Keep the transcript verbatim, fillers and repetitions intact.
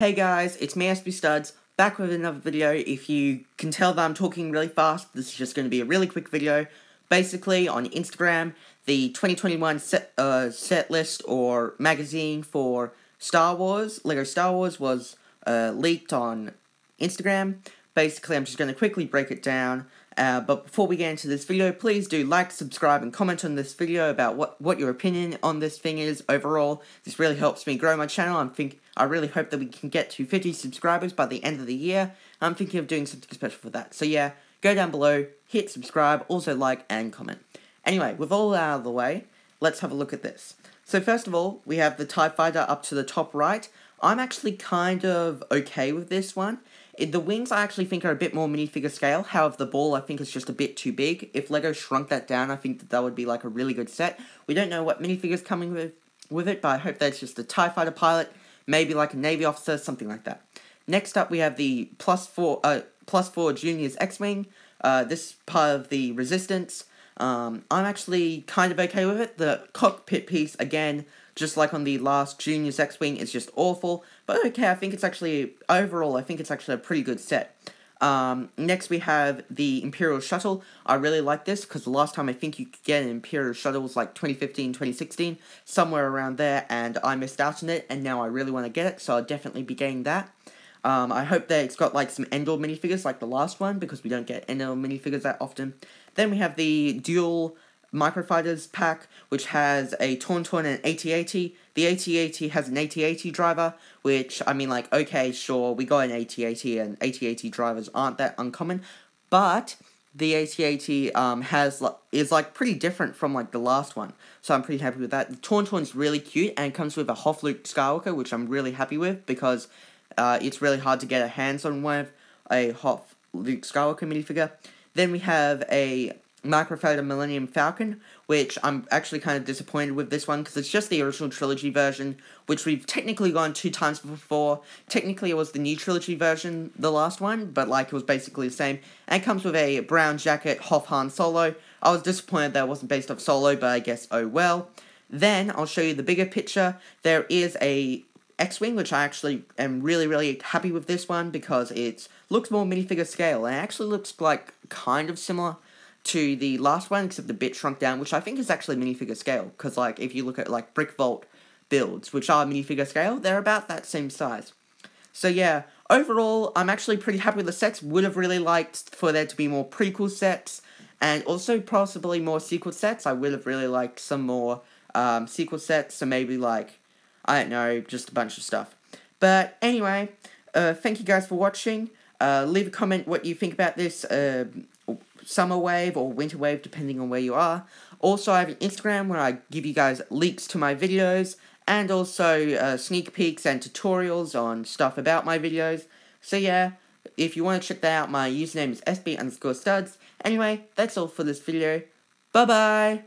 Hey guys, it's me, S B Studs, back with another video. If you can tell that I'm talking really fast, this is just going to be a really quick video. Basically, on Instagram, the twenty twenty-one set, uh, set list or magazine for Star Wars, Lego Star Wars, was uh, leaked on Instagram. Basically, I'm just going to quickly break it down. Uh, but before we get into this video, please do like, subscribe, and comment on this video about what, what your opinion on this thing is overall. This really helps me grow my channel. I'm think I really hope that we can get to fifty subscribers by the end of the year. I'm thinking of doing something special for that. So yeah, go down below, hit subscribe, also like, and comment. Anyway, with all that out of the way, let's have a look at this. So first of all, we have the TIE Fighter up to the top right. I'm actually kind of okay with this one. The wings, I actually think, are a bit more minifigure scale. However, the ball, I think, is just a bit too big. If LEGO shrunk that down, I think that that would be, like, a really good set. We don't know what minifigure's coming with, with it, but I hope that's just a TIE Fighter pilot, maybe, like, a Navy officer, something like that. Next up, we have the plus four, uh, plus four Junior's X-Wing. Uh, this part of the Resistance. Um, I'm actually kind of okay with it. The cockpit piece, again, just like on the last Junior's X-Wing, is just awful. But okay, I think it's actually, overall, I think it's actually a pretty good set. Um, next we have the Imperial Shuttle. I really like this, because the last time I think you could get an Imperial Shuttle was like twenty fifteen, twenty sixteen, somewhere around there, and I missed out on it, and now I really want to get it, so I'll definitely be getting that. Um, I hope that it's got, like, some Endor minifigures, like the last one, because we don't get Endor minifigures that often. Then we have the dual microfighters pack, which has a Tauntaun and A T A T. The A T A T has an A T A T driver, which, I mean, like, okay, sure, we got an A T A T, and A T A T drivers aren't that uncommon, but the A T A T um, has, is, like, pretty different from, like, the last one, so I'm pretty happy with that. The Tauntaun's really cute, and it comes with a Hoth Luke Skywalker, which I'm really happy with, because uh, it's really hard to get a hands-on with a Hoth Luke Skywalker minifigure. Then we have a microfighter Millennium Falcon, which I'm actually kind of disappointed with this one, because it's just the original trilogy version, which we've technically gone two times before. Technically, it was the new trilogy version, the last one, but, like, it was basically the same. And it comes with a brown jacket Hoth Han Solo. I was disappointed that it wasn't based off Solo, but I guess, oh well. Then, I'll show you the bigger picture. There is a X-Wing, which I actually am really, really happy with this one, because it looks more minifigure scale, and it actually looks, like, kind of similar to the last one, except a bit shrunk down, which I think is actually minifigure scale, because, like, if you look at, like, Brick Vault builds, which are minifigure scale, they're about that same size. So yeah, overall, I'm actually pretty happy with the sets. Would have really liked for there to be more prequel sets, and also possibly more sequel sets. I would have really liked some more um, sequel sets, so maybe, like, I don't know, just a bunch of stuff. But anyway, uh, thank you guys for watching. Uh, leave a comment what you think about this uh, summer wave or winter wave, depending on where you are. Also, I have an Instagram where I give you guys leaks to my videos, and also uh, sneak peeks and tutorials on stuff about my videos. So yeah, if you want to check that out, my username is S B underscore studs. Anyway, that's all for this video. Bye-bye!